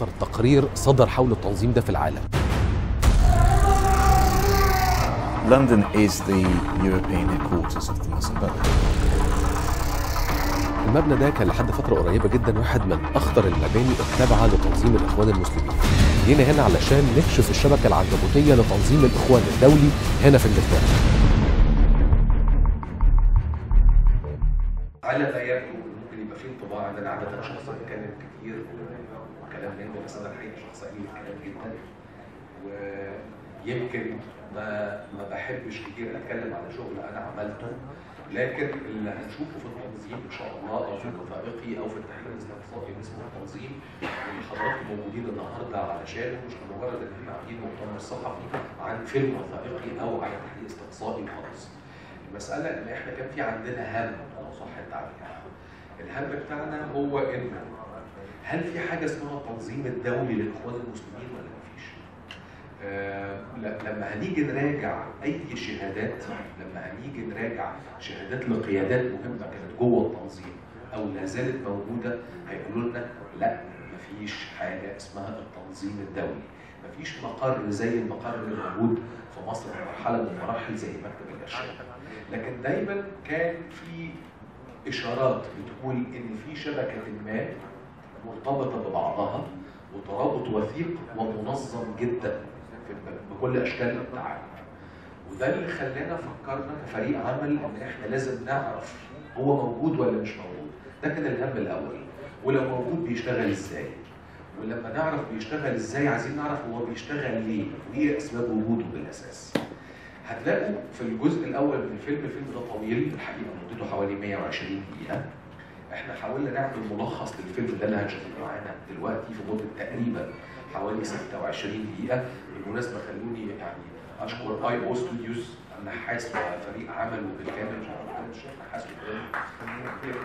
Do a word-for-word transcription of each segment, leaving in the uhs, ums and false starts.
أخطر تقرير صدر حول التنظيم ده في العالم. لندن is the European headquarters of the Muslim Brotherhood. المبنى ده كان لحد فترة قريبة جدا واحد من أخطر المباني التابعة لتنظيم الإخوان المسلمين. جينا هنا علشان نكشف الشبكة العنكبوتية لتنظيم الإخوان الدولي هنا في إنجلترا. على غاياته ممكن يبقى فيه انطباع ان انا عاده شخص بيتكلم كتير وكلام منه، بس انا الحقيقه شخص قليل الكلام جدا، ويمكن ما ما بحبش كتير اتكلم على شغل انا عملته، لكن اللي هنشوفه في التنظيم ان شاء الله او في وثائقي او في التحليل الاستقصائي باسم التنظيم اللي حضراتكم موجودين النهارده علشانه، مش مجرد ان احنا قاعدين مؤتمر صحفي عن فيلم وثائقي او عن تحليل استقصائي خالص. المساله ان احنا كان في عندنا هم، صح التعبير. الهم بتاعنا هو ان هل في حاجه اسمها التنظيم الدولي للاخوان المسلمين ولا مفيش؟ آه لما هنيجي نراجع اي شهادات، لما هنيجي نراجع شهادات لقيادات مهمه كانت جوه التنظيم او لا زالت موجوده، هيقولوا لنا لا مفيش حاجه اسمها التنظيم الدولي، مفيش مقر زي المقر اللي موجود في مصر في مرحله من المراحل زي مكتب الارشاد. لكن دايما كان في إشارات بتقول إن في شبكة ما مرتبطة ببعضها وترابط وثيق ومنظم جدا بكل أشكال التعامل، وده اللي خلانا فكرنا كفريق عمل إن إحنا لازم نعرف هو موجود ولا مش موجود. ده كان الهم الأول، ولو موجود بيشتغل إزاي، ولما نعرف بيشتغل إزاي عايزين نعرف هو بيشتغل ليه وإيه أسباب وجوده بالأساس. هتلاقوا في الجزء الاول من الفيلم، الفيلم ده طويل الحقيقه مدته حوالي مية وعشرين دقيقه، احنا حاولنا نعمل ملخص للفيلم ده اللي هنشوفه معانا دلوقتي في مده تقريبا حوالي ستة وعشرين دقيقه. بالمناسبه خلوني يعني اشكر اي او ستوديوز، النحاس وفريق عمله بالكامل، مش عارف الشيخ نحاس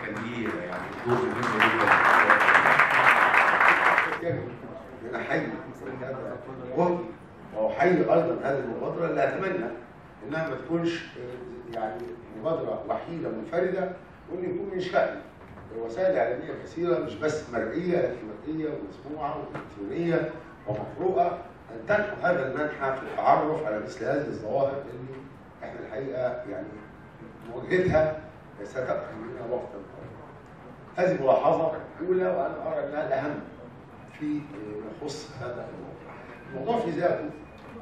كان ليه يعني دور مهم جدا. انا حي هذا وهو وحي ايضا هذه المبادره اللي اتمنى انها ما تكونش يعني مبادره وحيده منفرده، وان يكون من شأن وسائل اعلاميه كثيره مش بس مرئيه لكن مرئيه ومسموعه وتلفزيونيه ومقروءه ان تنحو هذا المنحى في التعرف على مثل هذه الظواهر اللي احنا الحقيقه يعني مواجهتها ستبقى منها وقتا طويلا. هذه الملاحظه الاولى، وانا ارى انها الاهم في ما يخص هذا الموضوع. الموضوع في ذاته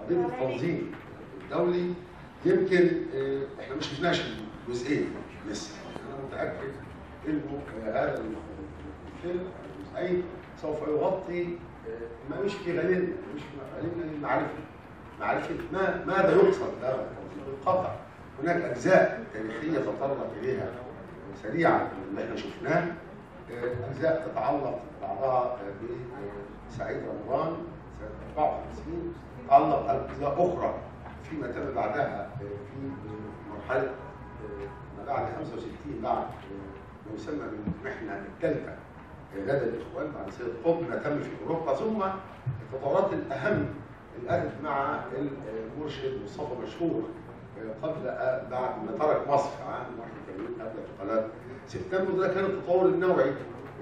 قضيه التنظيم الدولي يمكن احنا مش شفناش جزئين لسه، انا متاكد انه هذا الفيلم الجزئين سوف يغطي ما مش في غالبنا مش في مفاهيمنا للمعرفه، معرفه ما ماذا يقصد بهذا التنظيم بالقطع. هناك اجزاء تاريخيه تطرق اليها سريعا اللي احنا شفناه، اجزاء تتعلق بعضها بسعيد رمضان سنه أربعة وخمسين، تتعلق اجزاء اخرى فيما تم بعدها في مرحله ما بعد خمسة وستين بعد ما يسمى بالمحنه الثالثه لدى الاخوان بعد سيد قطب ما تم في اوروبا، ثم الفترات الاهم اللي اتت مع المرشد مصطفى مشهور قبل بعد ما ترك مصر عام واحد وثمانين قبل انتقالات سبتمبر. ده كان التطور النوعي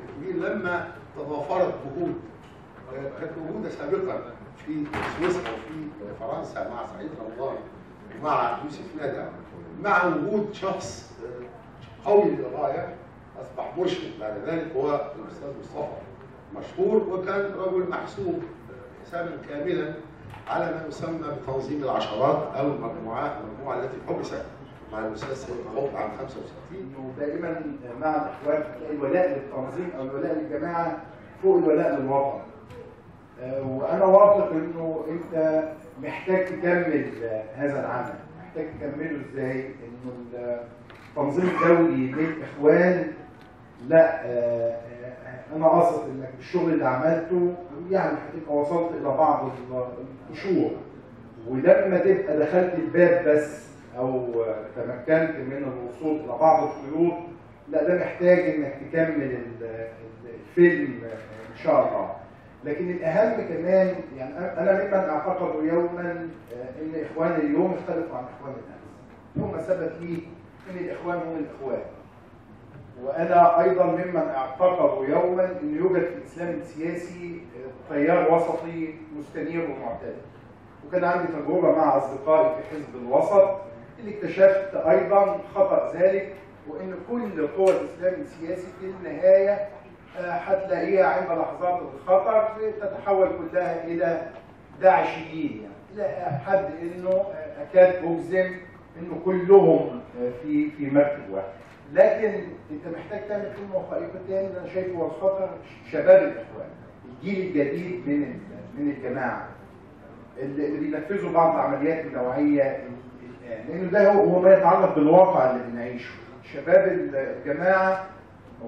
الكبير لما تضافرت جهود كانت موجوده سابقا في سويسرا وفي فرنسا مع سعيد رمضان ومع يوسف نادا، مع وجود شخص قوي للغايه اصبح مرشد بعد ذلك هو الاستاذ مصطفى مشهور، وكان رجل محسوب حسابا كاملا على ما يسمى بتنظيم العشرات او المجموعه المجموعه التي حبست مع الاستاذ سيد قطب عام خمسة وستين. دائما مع الاخوان الولاء للتنظيم او الولاء للجماعه فوق الولاء للوطن، وانا واثق انه انت محتاج تكمل هذا العمل. محتاج تكمله ازاي؟ انه التنظيم الدولي للاخوان، لا انا اثق انك بالشغل اللي عملته يعني هتبقى وصلت الى بعض القشور، ولما تبقى دخلت الباب بس او تمكنت من الوصول الى بعض الخيوط، لا ده محتاج انك تكمل الفيلم ان شاء الله. لكن الأهم كمان يعني أنا ممن أعتقد يوما إن إخوان اليوم اختلفوا عن إخوان الأمس. يوم ما ثبت لي إن الإخوان هم الإخوان. وانا ايضا ممن اعتقدوا يوما ان يوجد في الاسلام السياسي تيار وسطي مستنير ومعتدل. وكان عندي تجربه مع اصدقائي في حزب الوسط اللي اكتشفت ايضا خطأ ذلك، وان كل قوى الاسلام السياسي في النهايه هتلاقيها عند لحظات الخطر تتحول كلها الى داعشيين، يعني الى حد انه اكاد اجزم انه كلهم في في مركب واحد. لكن انت محتاج تعمل كلمه وخريطه تاني اللي انا شايفه هو الخطر شباب الاخوان، الجيل الجديد من من الجماعه اللي بينفذوا بعض العمليات النوعيه، لانه ده هو ما يتعلق بالواقع اللي بنعيشه. شباب الجماعه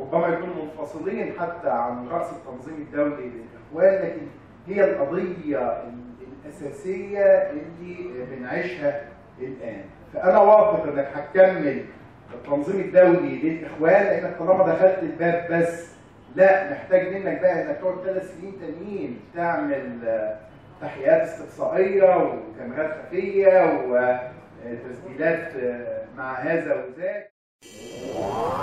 ربما يكونوا منفصلين حتى عن راس التنظيم الدولي للاخوان، لكن هي القضيه الاساسيه اللي بنعيشها الان. فانا واثق انك هتكمل التنظيم الدولي للاخوان، لانك طالما دخلت الباب بس لا محتاج منك بقى انك تقعد ثلاث سنين تانيين تعمل تحقيقات استقصائيه وكاميرات خفيه وتسجيلات مع هذا وذاك.